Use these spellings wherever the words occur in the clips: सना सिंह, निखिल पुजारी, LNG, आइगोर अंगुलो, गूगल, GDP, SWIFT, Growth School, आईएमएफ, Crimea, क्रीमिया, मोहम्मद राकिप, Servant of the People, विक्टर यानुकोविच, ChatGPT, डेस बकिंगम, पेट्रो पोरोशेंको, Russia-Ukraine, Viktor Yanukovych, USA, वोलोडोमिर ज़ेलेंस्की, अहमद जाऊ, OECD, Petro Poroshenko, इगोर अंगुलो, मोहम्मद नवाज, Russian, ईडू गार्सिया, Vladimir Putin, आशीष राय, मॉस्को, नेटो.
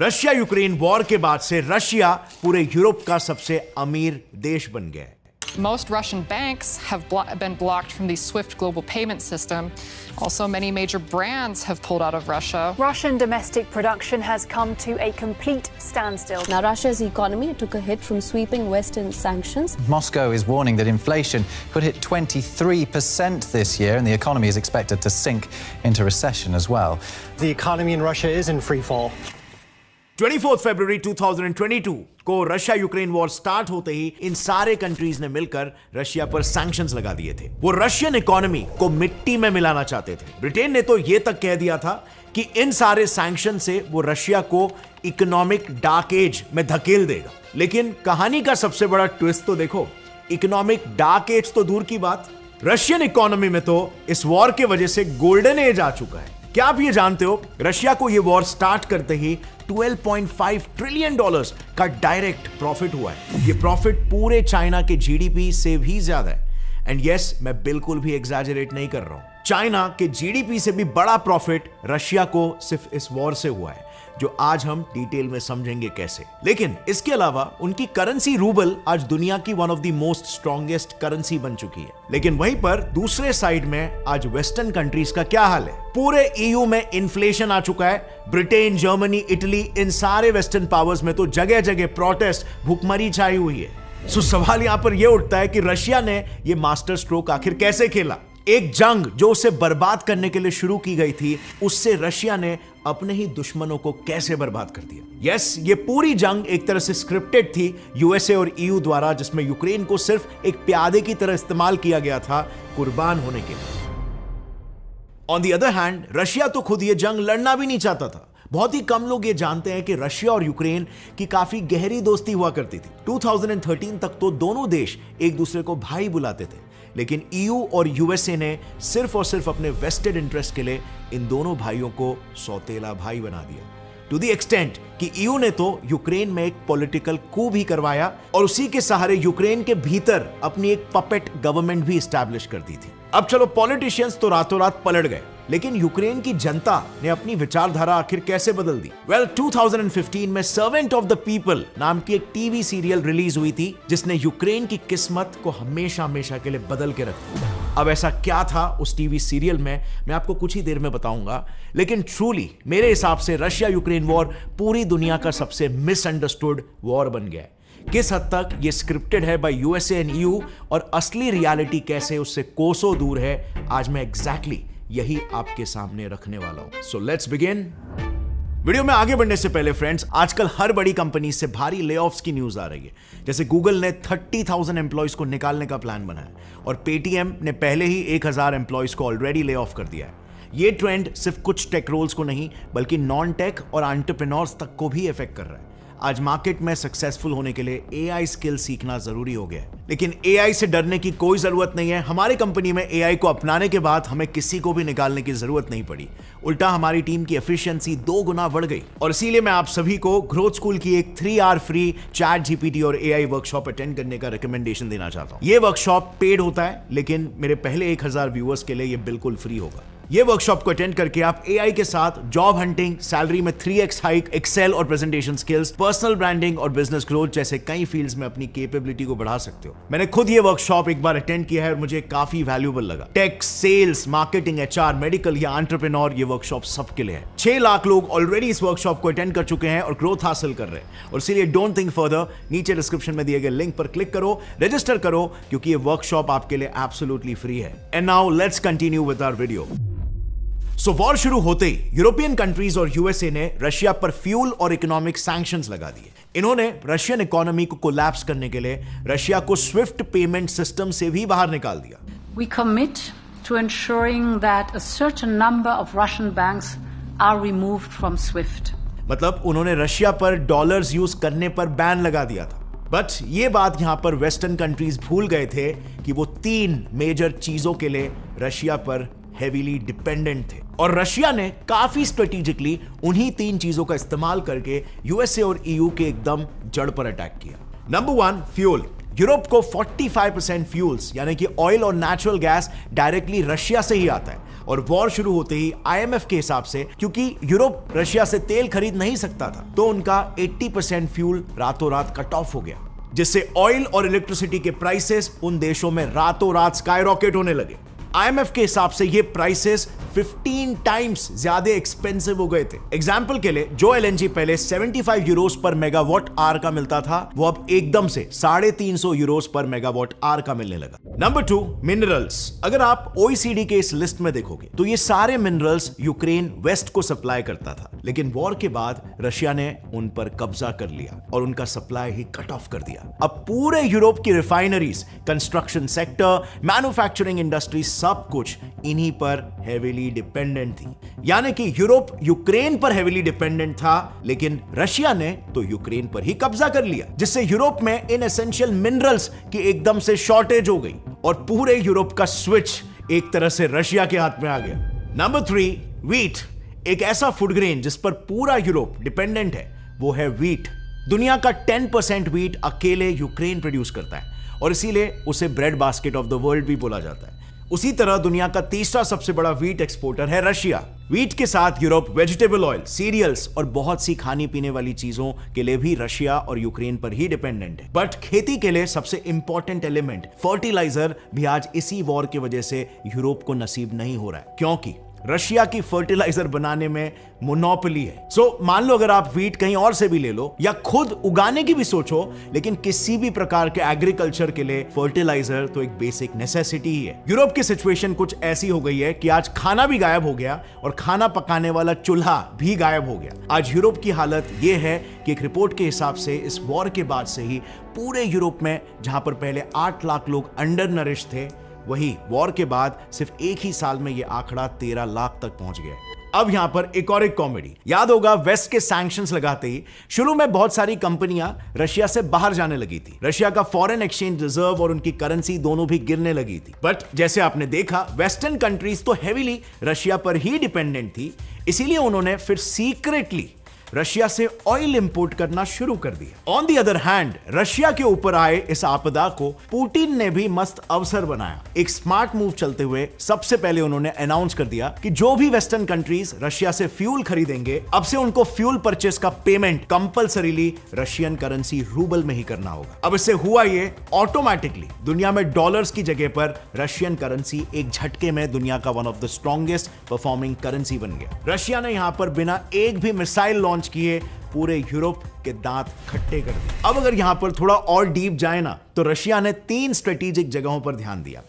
Russia Ukraine war के बाद से रशिया पूरे यूरोप का सबसे अमीर देश बन गया है। Most Russian banks have been blocked from the SWIFT global payment system. Also, many major brands have pulled out of Russia. Russian domestic production has come to a complete standstill. Now, Russia's economy took a hit from sweeping Western sanctions. Moscow is warning that inflation could hit 23% this year, and the economy is expected to sink into recession as well. The economy in Russia is in free fall. 24 फरवरी 2022 को Russia Ukraine war start होते ही इन सारे countries ने मिलकर Russia पर sanctions लगा दिए थे। वो रशियन इकोनॉमी को मिट्टी में मिलाना चाहते थे। ब्रिटेन ने तो ये तक कह दिया था कि इन सारे सैंक्शन से वो रशिया को इकोनॉमिक डार्क एज में धकेल देगा। लेकिन कहानी का सबसे बड़ा ट्विस्ट तो देखो, इकोनॉमिक डार्क एज तो दूर की बात, रशियन इकोनॉमी में तो इस वॉर की वजह से गोल्डन एज आ चुका है। क्या आप ये जानते हो, रशिया को ये वॉर स्टार्ट करते ही 12.5 ट्रिलियन डॉलर्स का डायरेक्ट प्रॉफिट हुआ है। ये प्रॉफिट पूरे चाइना के जीडीपी से भी ज्यादा है। एंड यस, मैं बिल्कुल भी एग्जैजरेट नहीं कर रहा हूं। चाइना के जीडीपी से भी बड़ा प्रॉफिट रशिया को सिर्फ इस वॉर से हुआ है, जो आज हम डिटेल में समझेंगे कैसे। लेकिन इसके अलावा उनकी करेंसी रूबल आज दुनिया की one of the most strongest currency बन चुकी है। लेकिन वहीं पर दूसरे साइड में आज वेस्टर्न कंट्रीज का क्या हाल है। पूरे ईयू में इन्फ्लेशन आ चुका है। ब्रिटेन, जर्मनी, इटली, इन सारे वेस्टर्न पावर्स में तो जगह जगह प्रोटेस्ट, भुखमरी छाई हुई है। सो सवाल यहां पर यह उठता है कि रशिया ने यह मास्टर स्ट्रोक आखिर कैसे खेला। एक जंग जो उसे बर्बाद करने के लिए शुरू की गई थी, उससे रशिया ने अपने ही दुश्मनों को कैसे बर्बाद कर दिया। यस, ये पूरी जंग एक तरह से स्क्रिप्टेड थी यूएसए और ईयू द्वारा, जिसमें यूक्रेन को सिर्फ एक प्यादे की तरह इस्तेमाल किया गया था कुर्बान होने के लिए। On the other hand, Russia तो खुद ये जंग लड़ना भी नहीं चाहता था। बहुत ही कम लोग ये जानते हैं कि रशिया और यूक्रेन की काफी गहरी दोस्ती हुआ करती थी। 2013 तक तो दोनों देश एक दूसरे को भाई बुलाते थे, लेकिन ईयू और यूएसए ने सिर्फ और सिर्फ अपने वेस्टेड इंटरेस्ट के लिए इन दोनों भाइयों को सौतेला भाई बना दिया। टू द एक्सटेंट कि ईयू ने तो यूक्रेन में एक पॉलिटिकल कू भी करवाया और उसी के सहारे यूक्रेन के भीतर अपनी एक पपेट गवर्नमेंट भी एस्टैब्लिश कर दी थी। अब चलो, पॉलिटिशियंस तो रातों रात पलट गए, लेकिन यूक्रेन की जनता ने अपनी विचारधारा आखिर कैसे बदल दी। वेल, 2015 में सर्वेंट ऑफ द पीपल नाम की एक टीवी सीरियल रिलीज हुई थी, जिसने यूक्रेन की किस्मत को हमेशा हमेशा के लिए बदल के रख दिया। अब ऐसा क्या था उस टीवी सीरियल में, मैं आपको कुछ ही देर में बताऊंगा। लेकिन ट्रूली मेरे हिसाब से रशिया यूक्रेन वॉर पूरी दुनिया का सबसे मिसअंडरस्टूड वॉर बन गया है। किस हद तक ये स्क्रिप्टेड है बाय यूएसए एंड ईयू और असली रियलिटी कैसे उससे कोसों दूर है, आज मैं एग्जैक्टली यही आपके सामने रखने वाला हूं। So let's begin. वीडियो में आगे बढ़ने से पहले फ्रेंड्स, आजकल हर बड़ी कंपनी से भारी लेऑफ्स की न्यूज आ रही है। जैसे गूगल ने 30,000 एम्प्लॉयज को निकालने का प्लान बनाया और पेटीएम ने पहले ही 1,000 एम्प्लॉयज को ऑलरेडी ले ऑफ कर दिया है। ये ट्रेंड सिर्फ कुछ टेक रोल्स को नहीं, बल्कि नॉन टेक और एंटरप्रेन्योर्स तक को भी इफेक्ट कर रहा है। आज मार्केट में सक्सेसफुल होने के लिए एआई स्किल सीखना जरूरी हो गया है। लेकिन एआई से डरने की कोई जरूरत नहीं है। हमारी कंपनी में एआई को अपनाने के बाद हमें किसी को भी निकालने की जरूरत नहीं पड़ी। उल्टा हमारी टीम की एफिशिएंसी 2 गुना बढ़ गई। और इसीलिए मैं आप सभी को ग्रोथ स्कूल की एक 3 आवर फ्री ChatGPT और एआई वर्कशॉप अटेंड करने का रिकमेंडेशन देना चाहता हूँ। ये वर्कशॉप पेड होता है, लेकिन मेरे पहले 1,000 व्यूअर्स के लिए ये बिल्कुल फ्री होगा। ये वर्कशॉप को अटेंड करके आप एआई के साथ जॉब हंटिंग, सैलरी में 3x हाइक, एक्सेल और प्रेजेंटेशन स्किल्स, पर्सनल ब्रांडिंग और बिजनेस ग्रोथ जैसे कई फील्ड्स में अपनी कैपेबिलिटी को बढ़ा सकते हो। मैंने खुद ये वर्कशॉप एक बार अटेंड किया है और मुझे काफी वैल्यूएबल लगा। Tech, sales, marketing, HR, medical या एंटरप्रेन्योर, ये वर्कशॉप सबके लिए है। 6 लाख लोग ऑलरेडी इस वर्कशॉप को अटेंड कर चुके हैं और ग्रोथ हासिल कर रहे हैं। और इसीलिए डोंट थिंक फर्दर, नीचे डिस्क्रिप्शन में दिए गए लिंक पर क्लिक करो, रजिस्टर करो, क्योंकि ये वर्कशॉप आपके लिए एब्सोल्युटली फ्री है। And now let's continue with our video. War शुरू होते ही यूरोपियन कंट्रीज और यूएसए ने रशिया पर फ्यूल और इकोनॉमिक सैंक्शंस लगा दिए। इन्होंने रशियन इकोनॉमी को कोलैप्स करने के लिए रशिया को स्विफ्ट पेमेंट सिस्टम से भी बाहर निकाल दिया। We commit to ensuring that a certain number of Russian banks are removed from SWIFT. मतलब उन्होंने रशिया पर डॉलर्स यूज करने पर बैन लगा दिया था। बट ये बात यहां पर वेस्टर्न कंट्रीज भूल गए थे कि वो 3 मेजर चीजों के लिए रशिया पर हेवीली डिपेंडेंट थे। और रशिया ने काफी स्ट्रेटेजिकली उन्हीं 3 चीजों का इस्तेमाल करके यूएसए और ईयू के एकदम जड़ पर अटैक किया। Number 1, fuel. यूरोप को 45% फ्यूल्स यानी कि ऑयल और नेचुरल गैस डायरेक्टली रशिया से ही आता है और वॉर शुरू होते ही आईएमएफ के हिसाब से, क्योंकि यूरोप रशिया से तेल खरीद नहीं सकता था, तो उनका 80% फ्यूल रातों रात कट ऑफ हो गया, जिससे ऑयल और इलेक्ट्रिसिटी के प्राइसेस उन देशों में रातों रात स्काईरॉकेट होने लगे। आईएमएफ के हिसाब से ये प्राइसेस 15 टाइम्स ज्यादा एक्सपेंसिव हो गए थे। एग्जाम्पल के लिए, जो एलएनजी पहले 75 यूरोस पर मेगावाट आर का मिलता था, वो अब एकदम से 350 यूरोस पर मेगावाट आर का मिलने लगा। Number 2, minerals. अगर आप OECD के इस लिस्ट में देखोगे तो ये सारे मिनरल्स यूक्रेन वेस्ट को सप्लाई करता था, लेकिन वॉर के बाद रशिया ने उन पर कब्जा कर लिया और उनका सप्लाई ही कट ऑफ कर दिया। अब पूरे यूरोप की refineries, construction sector, manufacturing industry, सब कुछ इन्हीं पर हेवीली डिपेंडेंट थी। यानी कि यूरोप यूक्रेन पर हेवीली डिपेंडेंट था, लेकिन रशिया ने तो यूक्रेन पर ही कब्जा कर लिया, जिससे यूरोप में इन एसेंशियल मिनरल्स की एकदम से शॉर्टेज हो गई और पूरे यूरोप का स्विच एक तरह से रशिया के हाथ में आ गया। Number 3, wheat. एक ऐसा फूड ग्रेन जिस पर पूरा यूरोप डिपेंडेंट है, वो है व्हीट। दुनिया का 10% व्हीट अकेले यूक्रेन प्रोड्यूस करता है और इसीलिए उसे bread basket of the world भी बोला जाता है। उसी तरह दुनिया का तीसरा सबसे बड़ा व्हीट एक्सपोर्टर है रशिया। व्हीट के साथ यूरोप वेजिटेबल ऑयल, सीरियल्स और बहुत सी खाने पीने वाली चीजों के लिए भी रशिया और यूक्रेन पर ही डिपेंडेंट है। बट खेती के लिए सबसे इंपॉर्टेंट एलिमेंट फर्टिलाइजर भी आज इसी वॉर की वजह से यूरोप को नसीब नहीं हो रहा है, क्योंकि रशिया की फर्टिलाइजर बनाने में मोनोपोली है। सो मान लो अगर आप व्हीट कहीं और से भी ले लो या खुद उगाने की भी सोचो, लेकिन किसी भी प्रकार के एग्रीकल्चर के लिए फर्टिलाइजर तो एक बेसिक नेसेसिटी ही है। यूरोप की सिचुएशन कुछ ऐसी हो गई है कि आज खाना भी गायब हो गया और खाना पकाने वाला चूल्हा भी गायब हो गया। आज यूरोप की हालत यह है कि एक रिपोर्ट के हिसाब से इस वॉर के बाद से ही पूरे यूरोप में, जहां पर पहले 8 लाख लोग अंडर नरिश थे, वही वॉर के बाद सिर्फ एक ही साल में यह आंकड़ा 13 लाख तक पहुंच गया। अब यहां पर एक और एक कॉमेडी। याद होगा वेस्ट के सैंक्शंस लगाते ही शुरू में बहुत सारी कंपनियां रशिया से बाहर जाने लगी थी। रशिया का फॉरेन एक्सचेंज रिजर्व और उनकी करेंसी दोनों भी गिरने लगी थी। बट जैसे आपने देखा, वेस्टर्न कंट्रीज तो हेवीली रशिया पर ही डिपेंडेंट थी, इसीलिए उन्होंने फिर सीक्रेटली रशिया से ऑयल इंपोर्ट करना शुरू कर दिया। On the other hand, Russia के ऊपर आए इस आपदा को पुतिन ने भी मस्त अवसर बनाया। एक स्मार्ट मूव चलते हुए सबसे पहले उन्होंने अनाउंस कर दिया कि जो भी वेस्टर्न कंट्रीज रशिया से फ्यूल खरीदेंगे, अब से उनको फ्यूल परचेस का payment compulsorily Russian currency rouble में ही करना होगा। अब इससे हुआ ये, ऑटोमेटिकली दुनिया में डॉलर्स की जगह पर रशियन करेंसी एक झटके में दुनिया का one of the strongest performing currency बन गया। रशिया ने यहाँ पर बिना एक भी मिसाइल लॉन्च किए पूरे यूरोप के दांत खट्टे कर दिए। अब अगर यहां पर थोड़ा और डीप जाए ना, तो रशिया ने 3 स्ट्रेटेजिक जगहों पर ध्यान दिया।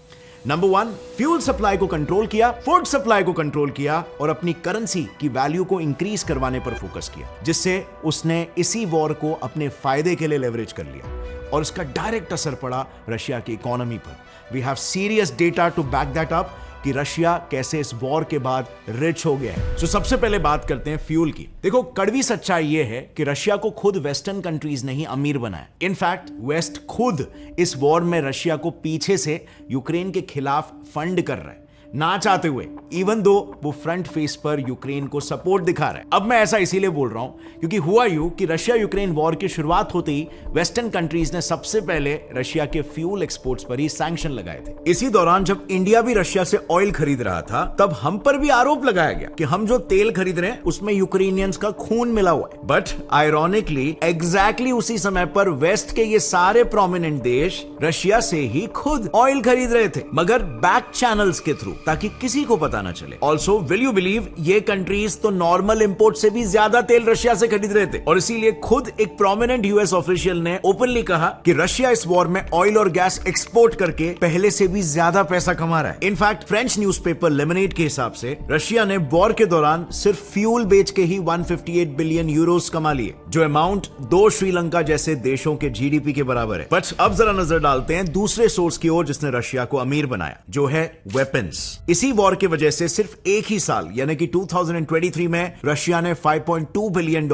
नंबर 1, फ्यूल सप्लाई को कंट्रोल किया, फूड सप्लाई को कंट्रोल किया और अपनी करेंसी की वैल्यू को इंक्रीज करवाने पर फोकस किया, जिससे उसने इसी वॉर को अपने फायदे के लिए लेवरेज कर लिया और इसका डायरेक्ट असर पड़ा रशिया की इकोनॉमी पर। We have serious data to back that up कि रशिया कैसे इस वॉर के बाद रिच हो गया है। तो सबसे पहले बात करते हैं फ्यूल की। देखो, कड़वी सच्चाई यह है कि रशिया को खुद वेस्टर्न कंट्रीज ने ही अमीर बनाया। इनफैक्ट वेस्ट खुद इस वॉर में रशिया को पीछे से यूक्रेन के खिलाफ फंड कर रहा है, ना चाहते हुए, इवन दो वो फ्रंट फेस पर यूक्रेन को सपोर्ट दिखा रहा है। अब मैं ऐसा इसीलिए बोल रहा हूं क्योंकि हुआ यूं कि रशिया यूक्रेन वॉर की शुरुआत होते ही वेस्टर्न कंट्रीज ने सबसे पहले रशिया के फ्यूल एक्सपोर्ट्स पर ही सैंक्शन लगाए थे। इसी दौरान जब इंडिया भी रशिया से ऑयल खरीद रहा था, तब हम पर भी आरोप लगाया गया कि हम जो तेल खरीद रहे हैं उसमें यूक्रेनियंस का खून मिला हुआ है। बट आयरोनिकली एग्जैक्टली उसी समय पर वेस्ट के ये सारे प्रोमिनेंट देश रशिया से ही खुद ऑयल खरीद रहे थे, मगर बैक चैनल्स के थ्रू, ताकि किसी को पता ना चले। ऑल्सो विल यू बिलीव, ये कंट्रीज तो नॉर्मल इंपोर्ट से भी ज्यादा तेल रशिया से खरीद रहे थे और इसीलिए खुद एक प्रोमिनेंट यूएस ऑफिशियल ने ओपनली कहा कि रशिया इस वॉर में ऑयल और गैस एक्सपोर्ट करके पहले से भी ज्यादा पैसा कमा रहा है। इनफैक्ट फ्रेंच न्यूज़पेपर लेमनेड के हिसाब से रशिया ने वॉर के दौरान सिर्फ फ्यूल बेच के ही 158 बिलियन यूरोस कमा लिए, जो अमाउंट 2 श्रीलंका जैसे देशों के जीडीपी के बराबर है। बट अब जरा नजर डालते हैं दूसरे सोर्स की ओर जिसने रशिया को अमीर बनाया, जो है वेपन्स। इसी वॉर की वजह से सिर्फ एक ही साल यानी कि 2023 में रशिया ने $5.2 बिलियन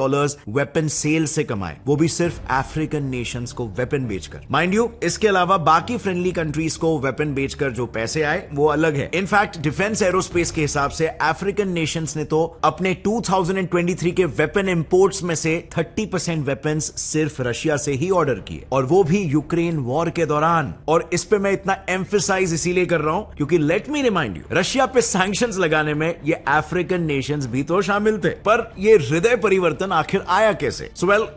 वेपन सेल से कमाए, वो भी सिर्फ अफ्रीकन नेशंस को वेपन बेचकर। माइंड यू, इसके अलावा बाकी फ्रेंडली कंट्रीज को वेपन बेचकर जो पैसे आए वो अलग है। इनफैक्ट डिफेंस एरोस्पेस के हिसाब से अफ्रीकन नेशंस ने तो अपने 2023 के वेपन इंपोर्ट्स में से 30% वेपन्स सिर्फ रशिया से ही ऑर्डर किए, और वो भी यूक्रेन वॉर के दौरान। और इस पे मैं इतना एम्फेसाइज इसीलिए कर रहा हूं क्योंकि let me remind you, Russia पे सैंक्शंस लगाने में ये अफ्रीकन नेशंस भी तो शामिल थे। पर ये हृदय परिवर्तन आखिर आया कैसे?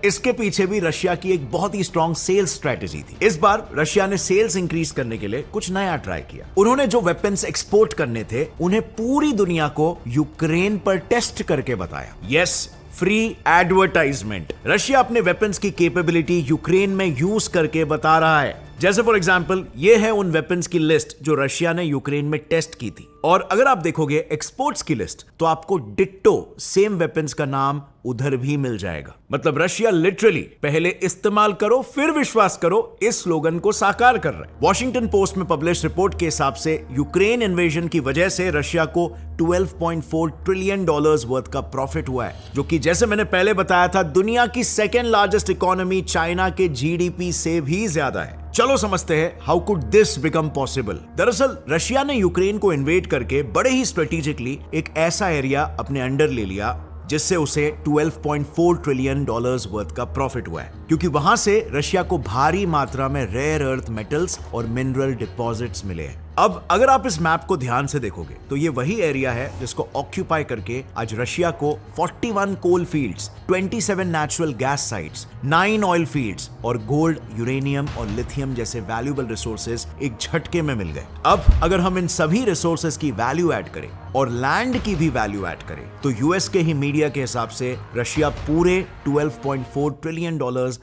इसके पीछे भी रशिया की एक बहुत ही स्ट्रॉन्ग सेल्स स्ट्रेटेजी थी। इस बार रशिया ने सेल्स इंक्रीज करने के लिए कुछ नया ट्राई किया। उन्होंने जो वेपन्स एक्सपोर्ट करने थे उन्हें पूरी दुनिया को यूक्रेन पर टेस्ट करके बताया। Yes, free advertisement. रशिया अपने वेपन्स की कैपेबिलिटी यूक्रेन में यूज करके बता रहा है। जैसे फॉर एग्जाम्पल, ये है उन वेपन्स की लिस्ट जो रशिया ने यूक्रेन में टेस्ट की थी। और अगर आप देखोगे एक्सपोर्ट्स की लिस्ट तो आपको डिट्टो सेम वेपन्स का नाम उधर भी मिल जाएगा। मतलब रशिया लिटरली पहले इस्तेमाल करो फिर विश्वास करो, इस स्लोगन को साकार कर रहा है। वॉशिंगटन पोस्ट में पब्लिश रिपोर्ट के हिसाब से यूक्रेन इन्वेजन की वजह से रशिया को $12.4 ट्रिलियन वर्थ का प्रॉफिट हुआ है, जो कि जैसे मैंने पहले बताया था दुनिया की सेकेंड लार्जेस्ट इकोनॉमी चाइना के GDP से भी ज्यादा है। चलो समझते हैं how could this become possible. दरअसल रशिया ने यूक्रेन को इन्वेड करके बड़े ही स्ट्रेटेजिकली एक ऐसा एरिया अपने अंडर ले लिया जिससे उसे $12.4 ट्रिलियन वर्थ का प्रॉफिट हुआ है, क्योंकि वहां से रशिया को भारी मात्रा में रेयर अर्थ मेटल्स और मिनरल डिपॉजिट्स मिले हैं। अब अगर आप इस मैप को ध्यान से देखोगे तो ये वही एरिया है जिसको ऑक्यूपाई करके आज रशिया को 41 coal fields, 27 natural gas sites, 9 oil fields और गोल्ड, यूरेनियम और लिथियम जैसे वैल्यूएबल रिसोर्सेज एक झटके में मिल गए। अब अगर हम इन सभी रिसोर्सेज की वैल्यू ऐड करें और लैंड की भी वैल्यू ऐड करें तो यूएस के ही मीडिया के हिसाब से रशिया पूरे $12.4 ट्रिलियन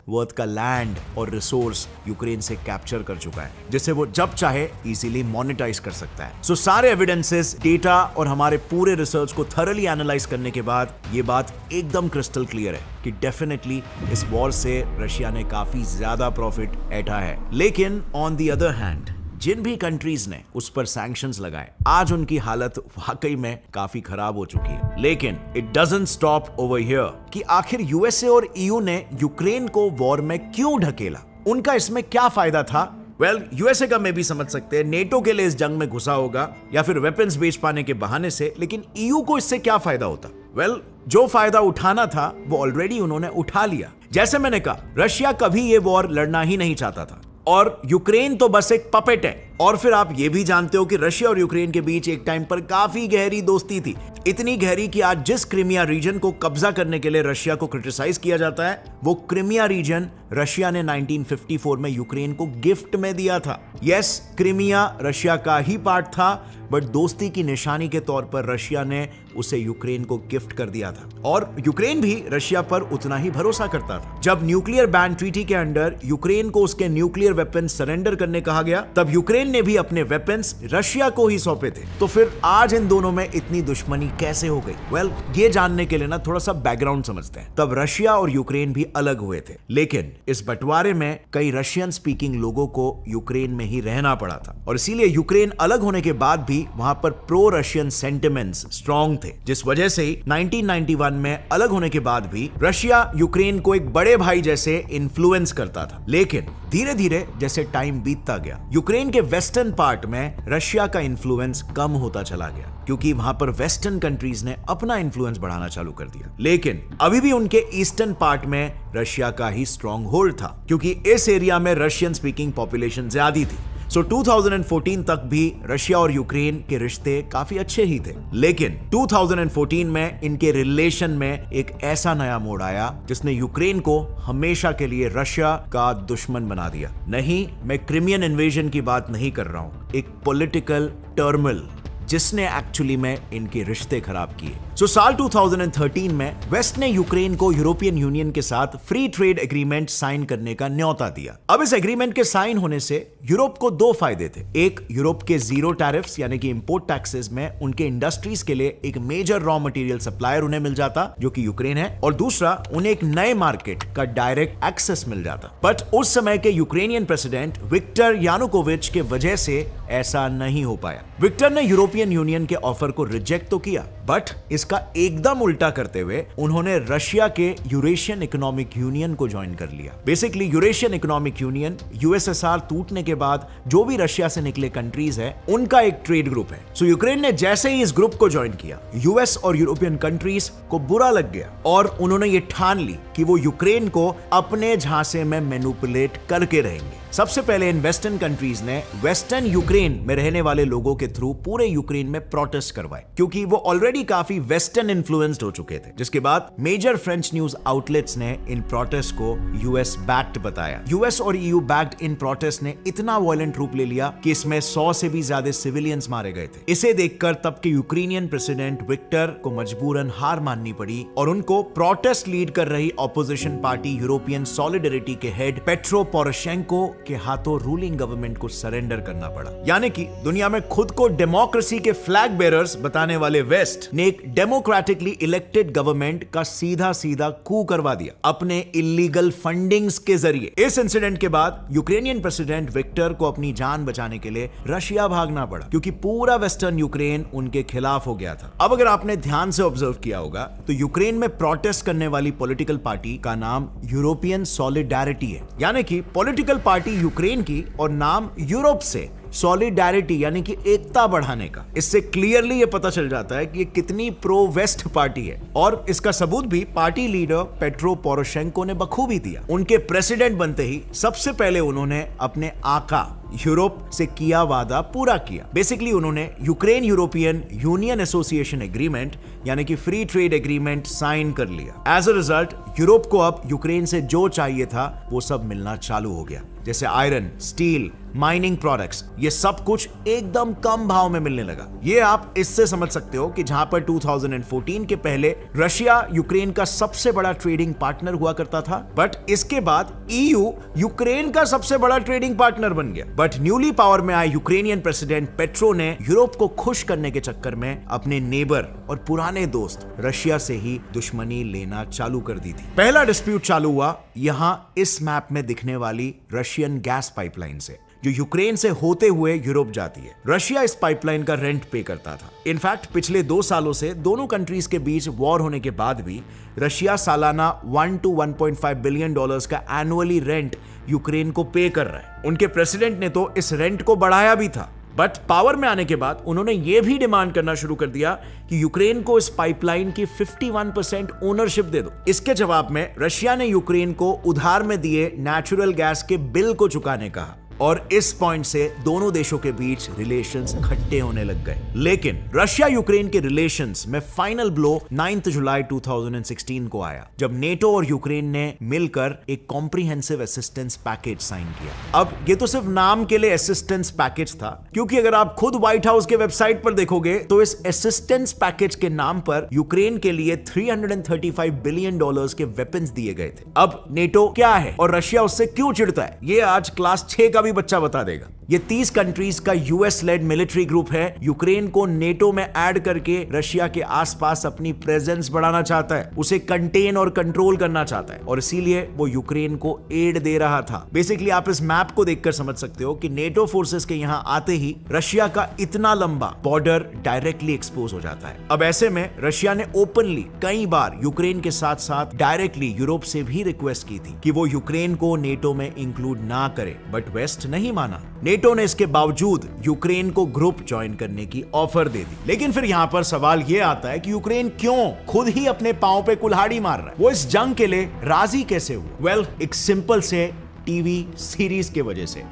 वर्थ का लैंड और रिसोर्स यूक्रेन से कैप्चर कर चुका है, जिसे वो जब चाहे इजीली मोनेटाइज कर सकता है। सो सारे एविडेंसेस, डेटा और हमारे पूरे रिसर्च को थरली एनालाइज करने के बाद ये बात एकदम क्रिस्टल क्लियर है कि डेफिनेटली इस वॉर से रशिया ने काफी ज्यादा प्रॉफिट ऐठा है। लेकिन ऑन द अदर हैंड, जिन भी कंट्रीज ने उस पर सैंक्शंस लगाए आज उनकी हालत वाकई में काफी खराब हो चुकी है। लेकिन it doesn't stop over here कि आखिर यूएसए और EU ने यूक्रेन को वॉर में क्यों ढकेला, उनका इसमें क्या फायदा था? वेल, यूएसए का मैं भी समझ सकते हैं, नेटो के लिए इस जंग में घुसा होगा या फिर वेपन्स बेच पाने के बहाने से। लेकिन EU को इससे क्या फायदा होता? वेल, जो फायदा उठाना था वो ऑलरेडी उन्होंने उठा लिया। जैसे मैंने कहा, रशिया कभी ये वॉर लड़ना ही नहीं चाहता था और यूक्रेन तो बस एक पपेट है। और फिर आप ये भी जानते हो कि रशिया और यूक्रेन के बीच एक टाइम पर काफी गहरी दोस्ती थी, इतनी गहरी कि आज जिस क्रीमिया रीजन को कब्जा करने के लिए रशिया को क्रिटिसाइज किया जाता है, वो क्रीमिया रीजन रशिया ने 1954 में यूक्रेन को गिफ्ट में दिया था। यस, क्रीमिया रशिया का ही पार्ट था, बट दोस्ती की निशानी के तौर पर रशिया ने उसे यूक्रेन को गिफ्ट कर दिया था। और यूक्रेन भी रशिया पर उतना ही भरोसा करता था। जब न्यूक्लियर बैन ट्रीटी के अंडर यूक्रेन को उसके न्यूक्लियर वेपन्स सरेंडर करने कहा गया, तब यूक्रेन ने भी अपने वेपन्स रशिया को ही सौंपे थे। तो फिर आज इन दोनों में इतनी दुश्मनी कैसे हो गई? वेल, ये जानने के लिए ना थोड़ा सा बैकग्राउंड समझते हैं। तब रशिया और यूक्रेन भी अलग हुए थे, लेकिन इस बंटवारे में कई रशियन स्पीकिंग लोगों को यूक्रेन में ही रहना पड़ा था और इसीलिए यूक्रेन अलग होने के बाद भी वहां पर प्रो रशियन सेंटिमेंट्स स्ट्रांग थे, जिस वजह से 1991 में अलग होने के बाद भी रशिया यूक्रेन को एक बड़े भाई जैसे इन्फ्लुएंस करता था। लेकिन धीरे धीरे जैसे टाइम बीतता गया, यूक्रेन के वेस्टर्न पार्ट में रशिया का इन्फ्लुएंस कम होता चला गया, क्योंकि वहां पर वेस्टर्न कंट्रीज ने अपना इन्फ्लुएंस बढ़ाना चालू कर दिया। लेकिन अभी भी उनके ईस्टर्न पार्ट में रशिया का ही स्ट्रांग होल्ड था, क्योंकि इस एरिया में रशियन स्पीकिंग पॉपुलेशन ज्यादा थी। सो 2014 तक भी रशिया और यूक्रेन के रिश्ते काफी अच्छे ही थे। लेकिन 2014 में इनके रिलेशन में एक ऐसा नया मोड़ आया जिसने यूक्रेन को हमेशा के लिए रशिया का दुश्मन बना दिया। नहीं, मैं क्रीमियन इन्वेजन की बात नहीं कर रहा हूं, एक पॉलिटिकल टर्मल जिसने एक्चुअली में इनके रिश्ते खराब किए। So, साल 2013 में वेस्ट ने यूक्रेन को यूरोपियन यूनियन के साथ फ्री ट्रेड एग्रीमेंट साइन करने का न्योता दिया। अब इस एग्रीमेंट के साइन होने से यूरोप को दो फायदे थे। एक, यूरोप के जीरो टैरिफ्स यानी कि इंपोर्ट टैक्सेस में उनके इंडस्ट्रीज के लिए एक मेजर रॉ मटेरियल सप्लायर उन्हें मिल जाता जो कि यूक्रेन है, और दूसरा उन्हें एक नए मार्केट का डायरेक्ट एक्सेस मिल जाता। बट उस समय के यूक्रेनियन प्रेसिडेंट विक्टर यानुकोविच के वजह से ऐसा नहीं हो पाया। विक्टर ने यूरोपियन यूनियन के ऑफर को रिजेक्ट तो किया, बट इसका एकदम उल्टा करते हुए उन्होंने रशिया के यूरेशियन इकोनॉमिक यूनियन को ज्वाइन कर लिया। Basically Eurasian economic union USSR टूटने के बाद जो भी रशिया से निकले कंट्रीज है उनका एक ट्रेड ग्रुप है। सो यूक्रेन ने जैसे ही इस ग्रुप को ज्वाइन किया, यूएस और यूरोपियन कंट्रीज को बुरा लग गया और उन्होंने ये ठान ली कि वो यूक्रेन को अपने झांसे में मैनिपुलेट करके रहेंगे। सबसे पहले इन वेस्टर्न कंट्रीज ने वेस्टर्न यूक्रेन में रहने वाले लोगों के थ्रू पूरे यूक्रेन में प्रोटेस्ट करवाए क्योंकि वो ऑलरेडी काफी वेस्टर्न इन्फ्लुएंस्ड हो चुके थे, जिसके बाद मेजर फ्रेंच न्यूज आउटलेट्स ने इन प्रोटेस्ट को यूएस बैक्ड बताया। यूएस और ईयू बैक्ड इन प्रोटेस्ट ने इतना वायलेंट रूप ले लिया कि इसमें 100 से भी ज्यादा सिविलियंस मारे गए थे। इसे देखकर तब के यूक्रेनियन प्रेसिडेंट विक्टर को मजबूरन हार माननी पड़ी और उनको प्रोटेस्ट लीड कर रही ऑपोजिशन पार्टी यूरोपियन सॉलिडरिटी के हेड पेट्रो पोरोशेंको के हाथों रूलिंग गवर्नमेंट को सरेंडर करना पड़ा। यानी कि दुनिया में खुद को डेमोक्रेसी के फ्लैग बेयरर्स बताने वाले वेस्ट ने एक डेमोक्रेटिकली इलेक्टेड गवर्नमेंट का सीधा कू करवा दिया अपने इलीगल फंडिंग्स के जरिए। इस इंसिडेंट के बाद यूक्रेनियन प्रेसिडेंट विक्टर को अपनी जान बचाने के लिए रशिया भागना पड़ा क्योंकि पूरा वेस्टर्न यूक्रेन उनके खिलाफ हो गया था। अब अगर आपने ध्यान से ऑब्जर्व किया होगा तो यूक्रेन में प्रोटेस्ट करने वाली पॉलिटिकल पार्टी का नाम यूरोपियन सॉलिडारिटी है, यानी कि पॉलिटिकल पार्टी यूक्रेन की और नाम यूरोप से सॉलिडारिटी यानी कि एकता बढ़ाने का। इससे क्लियरली ये पता चल जाता है कि ये कितनी प्रो वेस्ट पार्टी है और इसका सबूत भी पार्टी लीडर पेट्रो पोरोशेंको ने बखूबी दिया। उनके प्रेसिडेंट बनते ही सबसे पहले उन्होंने अपने आका यूरोप से किया वादा पूरा किया। बेसिकली उन्होंने Ukraine European Union association agreement यानी कि फ्री ट्रेड एग्रीमेंट साइन कर लिया। एज अ रिजल्ट यूरोप को अब यूक्रेन से जो चाहिए था वो सब मिलना चालू हो गया, जैसे आयरन, स्टील, माइनिंग प्रोडक्ट्स, ये सब कुछ एकदम कम भाव में मिलने लगा। ये आप इससे समझ सकते हो कि जहां पर 2014 के पहले रशिया यूक्रेन का सबसे बड़ा ट्रेडिंग पार्टनर हुआ करता था, बट इसके बाद ईयू यूक्रेन का सबसे बड़ा ट्रेडिंग पार्टनर बन गया। बट न्यूली पावर में आए यूक्रेनियन प्रेसिडेंट पेट्रो ने यूरोप को खुश करने के चक्कर में अपने नेबर और पुराने दोस्त रशिया से ही दुश्मनी लेना चालू कर दी थी। पहला डिस्प्यूट चालू हुआ यहाँ इस मैप में दिखने वाली रशियन गैस पाइपलाइन से जो यूक्रेन से होते हुए यूरोप जाती है। रशिया इस पाइपलाइन का रेंट पे करता था। इनफैक्ट पिछले 2 सालों से दोनों कंट्रीज के बीच वॉर होने के बाद भी रशिया सालाना 1 to 1.5 बिलियन डॉलर्स का एनुअली रेंट यूक्रेन को पे कर रहा है। उनके प्रेसिडेंट ने तो इस रेंट को बढ़ाया भी था, बट पावर में आने के बाद उन्होंने यह भी डिमांड करना शुरू कर दिया कि यूक्रेन को इस पाइपलाइन की 51% ओनरशिप दे दो। इसके जवाब में रशिया ने यूक्रेन को उधार में दिए नेचुरल गैस के बिल को चुकाने कहा और इस पॉइंट से दोनों देशों के बीच रिलेशंस खट्टे होने लग गए। लेकिन रशिया यूक्रेन के रिलेशंस में फाइनल ब्लो 9 जुलाई 2016 को आया जब नेटो और यूक्रेन ने मिलकर एक कॉम्प्रिहेंसिव असिस्टेंस पैकेज साइन किया। अब ये तो सिर्फ नाम के लिए असिस्टेंस पैकेज था क्योंकि अगर आप खुद व्हाइट हाउस के वेबसाइट पर देखोगे तो इस असिस्टेंस पैकेज के नाम पर यूक्रेन के लिए 335 बिलियन डॉलर्स के वेपन्स दिए गए थे। अब नेटो क्या है और रशिया उससे क्यों चिढ़ता है, ये आज क्लास 6 का बच्चा बता देगा। ये 30 कंट्रीज का यूएस लेड मिलिट्री ग्रुप है। यूक्रेन को नेटो में ऐड करके रशिया के आसपास अपनी प्रेजेंस बढ़ाना चाहता है, उसे कंटेन और कंट्रोल करना चाहता है और इसीलिए वो यूक्रेन को एड दे रहा था। बेसिकली आप इस मैप को देखकर समझ सकते हो कि नेटो फोर्सेस के यहाँ आते ही रशिया का इतना लंबा बॉर्डर डायरेक्टली एक्सपोज हो जाता है। अब ऐसे में रशिया ने ओपनली कई बार यूक्रेन के साथ साथ डायरेक्टली यूरोप से भी रिक्वेस्ट की थी कि वो यूक्रेन को नेटो में इंक्लूड ना करे, बट वेस्ट नहीं माना। नेटो ने इसके बावजूद यूक्रेन को ग्रुप ज्वाइन करने की ऑफर दे दी। लेकिन फिर यहाँ पर सवाल ये आता है कि यूक्रेन क्यों खुद ही अपने पांव पे कुल्हाड़ी मार रहा है, वो इस जंग के लिए राजी कैसे हुआ? एक सिंपल से टीवी सीरीज के वजह से।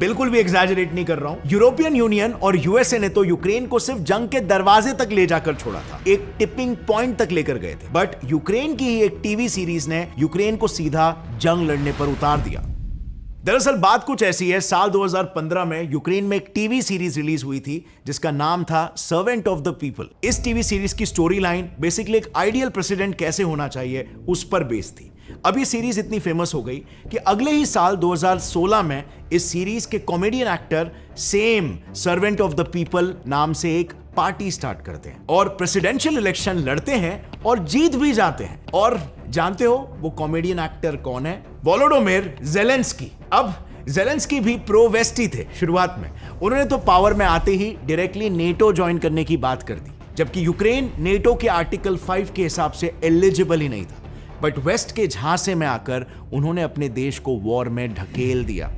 बिल्कुल भी एग्जैजरेट नहीं कर रहा हूं। यूरोपियन यूनियन और यूएसए ने तो यूक्रेन को सिर्फ जंग के दरवाजे तक ले जाकर छोड़ा था, एक टिपिंग पॉइंट तक लेकर गए थे, बट यूक्रेन की ही एक टीवी सीरीज ने यूक्रेन को सीधा जंग लड़ने पर उतार दिया। दरअसल बात कुछ ऐसी है, साल 2015 में यूक्रेन में एक टीवी सीरीज रिलीज हुई थी जिसका नाम था सर्वेंट ऑफ द पीपल। इस टीवी सीरीज की स्टोरी लाइन बेसिकली एक आइडियल प्रेसिडेंट कैसे होना चाहिए उस पर बेस्ड थी। अब ये सीरीज इतनी फेमस हो गई कि अगले ही साल 2016 में इस सीरीज के comedian actor same servant of the people नाम से एक पार्टी स्टार्ट करते हैं और प्रेसिडेंशियल इलेक्शन लड़ते हैं और जीत भी जाते हैं। और जानते हो वो कॉमेडियन एक्टर कौन है? वोलोडोमिर ज़ेलेंस्की। अब ज़ेलेंस्की भी प्रो वेस्ट ही थे शुरुआत में। उन्होंने तो पावर में आते ही डायरेक्टली नेटो ज्वाइन करने की बात कर दी, जबकि यूक्रेन नेटो के आर्टिकल 5 के हिसाब से एलिजिबल ही नहीं था। बट वेस्ट के झांसे में आकर उन्होंने अपने देश को वॉर में ढकेल दिया।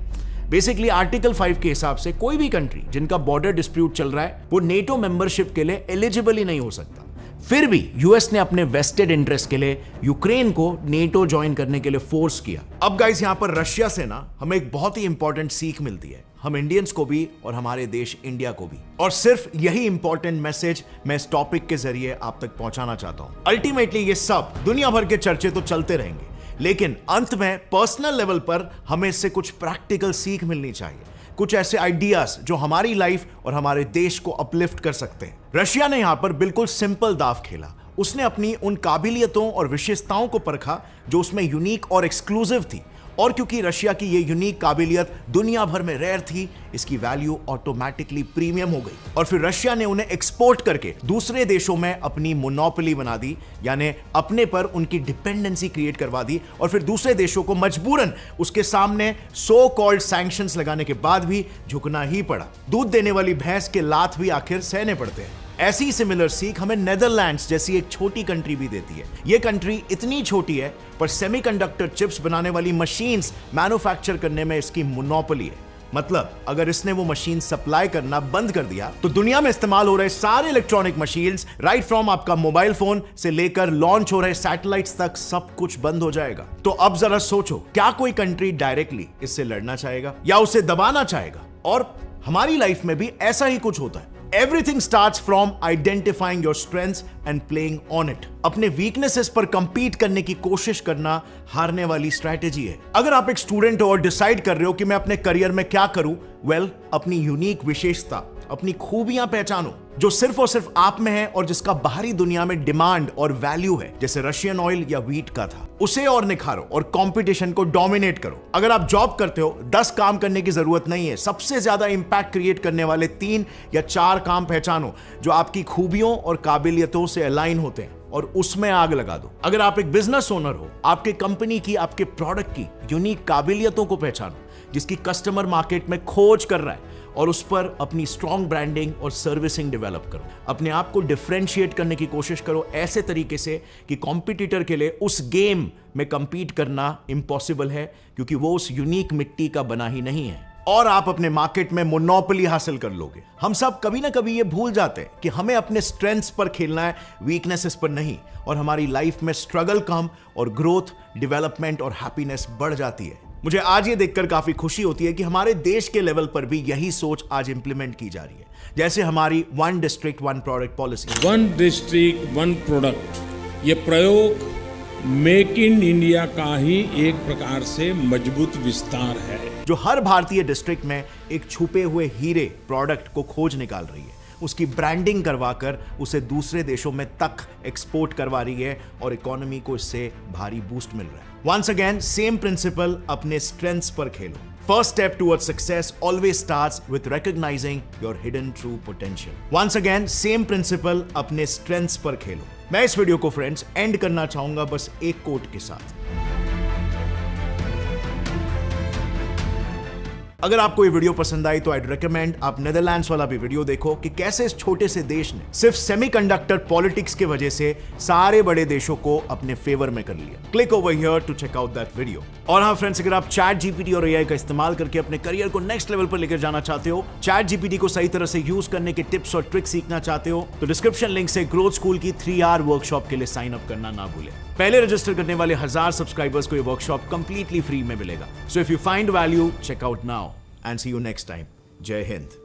बेसिकली आर्टिकल 5 के हिसाब से कोई भी कंट्री जिनका बॉर्डर डिस्प्यूट चल रहा है वो नेटो मेंबरशिप के लिए एलिजिबल ही नहीं हो सकता। फिर भी यूएस ने अपने वेस्टेड इंटरेस्ट के लिए यूक्रेन को नेटो ज्वाइन करने के लिए फोर्स किया। अब गाइस यहां पर रशिया से ना हमें एक बहुत ही इंपॉर्टेंट सीख मिलती है, हम इंडियंस को भी और हमारे देश इंडिया को भी। और सिर्फ यही इंपॉर्टेंट मैसेज मैं इस टॉपिक के जरिए आप तक पहुंचाना चाहता हूं। अल्टीमेटली ये सब दुनिया भर के चर्चे तो चलते रहेंगे, लेकिन अंत में पर्सनल लेवल पर हमें इससे कुछ प्रैक्टिकल सीख मिलनी चाहिए, कुछ ऐसे आइडियाज जो हमारी लाइफ और हमारे देश को अपलिफ्ट कर सकते हैं। रशिया ने यहाँ पर बिल्कुल सिंपल दाव खेला। उसने अपनी उन काबिलियतों और विशेषताओं को परखा जो उसमें यूनिक और एक्सक्लूसिव थी, और क्योंकि रशिया की ये यूनिक काबिलियत दुनिया भर में रेयर थी, इसकी वैल्यू ऑटोमेटिकली प्रीमियम हो गई। और फिर रशिया ने उन्हें एक्सपोर्ट करके दूसरे देशों में अपनी मोनोपोली बना दी, यानी अपने पर उनकी डिपेंडेंसी क्रिएट करवा दी। और फिर दूसरे देशों को मजबूरन उसके सामने सो कॉल्ड सैंक्शंस लगाने के बाद भी झुकना ही पड़ा। दूध देने वाली भैंस के लात भी आखिर सहने पड़ते हैं। ऐसी सिमिलर सीख हमें नेदरलैंड्स जैसी एक छोटी कंट्री भी देती है। ये कंट्री इतनी छोटी है पर सेमीकंडक्टर चिप्स बनाने वाली मशीन्स मैन्युफैक्चर करने में इसकी मोनोपोली है। मतलब अगर इसने वो मशीन सप्लाई करना बंद कर दिया तो दुनिया में इस्तेमाल हो रहे सारे इलेक्ट्रॉनिक मशीन्स, राइट फ्रॉम आपका मोबाइल फोन से लेकर लॉन्च हो रहे सैटेलाइट्स तक, सब कुछ बंद हो जाएगा। तो अब जरा सोचो, क्या कोई कंट्री डायरेक्टली इससे लड़ना चाहेगा या उसे दबाना चाहेगा? और हमारी लाइफ में भी ऐसा ही कुछ होता है। Everything starts from identifying your strengths and playing on it. अपने weaknesses पर compete करने की कोशिश करना हारने वाली strategy है। अगर आप एक student हो और decide कर रहे हो कि मैं अपने career में क्या करूं, well, अपनी unique विशेषता, अपनी खूबियां पहचानो जो सिर्फ और सिर्फ आप में है और जिसका बाहरी दुनिया में डिमांड और वैल्यू है, जैसे रशियन ऑयल या व्हीट का था। उसे और निखारो और कंपटीशन को डोमिनेट करो। अगर आप जॉब करते हो 10 काम करने की जरूरत नहीं है, सबसे ज्यादा इंपैक्ट क्रिएट करने वाले 3 या 4 काम पहचानो जो आपकी खूबियों और काबिलियतों से अलाइन होते हैं और उसमें आग लगा दो। अगर आप एक बिजनेस ओनर हो, आपके कंपनी की, आपके प्रोडक्ट की यूनिक काबिलियतों को पहचानो जिसकी कस्टमर मार्केट में खोज कर रहा है और उस पर अपनी स्ट्रॉन्ग ब्रांडिंग और सर्विसिंग डेवलप करो। अपने आप को डिफरेंशिएट करने की कोशिश करो ऐसे तरीके से कि कॉम्पिटिटर के लिए उस गेम में कम्पीट करना इम्पॉसिबल है, क्योंकि वो उस यूनिक मिट्टी का बना ही नहीं है। और आप अपने मार्केट में मोनोपोली हासिल कर लोगे। हम सब कभी ना कभी ये भूल जाते हैं कि हमें अपने स्ट्रेंथ्स पर खेलना है, वीकनेसेस पर नहीं, और हमारी लाइफ में स्ट्रगल कम और ग्रोथ, डेवलपमेंट और हैप्पीनेस बढ़ जाती है। मुझे आज ये देखकर काफी खुशी होती है कि हमारे देश के लेवल पर भी यही सोच आज इंप्लीमेंट की जा रही है, जैसे हमारी one district one product policy. One district one product ये प्रयोग मेक इन इंडिया का ही एक प्रकार से मजबूत विस्तार है, जो हर भारतीय डिस्ट्रिक्ट में एक छुपे हुए हीरे प्रोडक्ट को खोज निकाल रही है, उसकी ब्रांडिंग करवाकर उसे दूसरे देशों में तक एक्सपोर्ट करवा रही है और इकोनॉमी को इससे भारी बूस्ट मिल रहा है। वंस अगेन सेम प्रिंसिपल, अपने स्ट्रेंथ्स पर खेलो। First step towards success always starts with recognizing your hidden true potential. Once again, same principle, अपने strengths पर खेलो। मैं इस वीडियो को फ्रेंड्स एंड करना चाहूंगा बस एक कोट के साथ। अगर आपको ये वीडियो पसंद आई तो I'd recommend आप नेदरलैंड्स वाला भी वीडियो देखो कि कैसे इस छोटे से देश ने सिर्फ सेमीकंडक्टर पॉलिटिक्स के वजह से सारे बड़े देशों को अपने फेवर में कर लिया। Click over here to check out that video. और हाँ फ्रेंड्स, अगर आप ChatGPT और AI का इस्तेमाल करके अपने करियर को नेक्स्ट लेवल पर लेकर जाना चाहते हो, ChatGPT को सही तरह से यूज करने के टिप्स और ट्रिक्स सीखना चाहते हो, तो डिस्क्रिप्शन लिंक से ग्रोथ स्कूल की 3R वर्कशॉप के लिए साइन अप करना ना भूलें। पहले रजिस्टर करने वाले 1000 सब्सक्राइबर्स को ये वर्कशॉप कंप्लीटली फ्री में मिलेगा। So if you find value, check out now and see you next time. Jai Hind.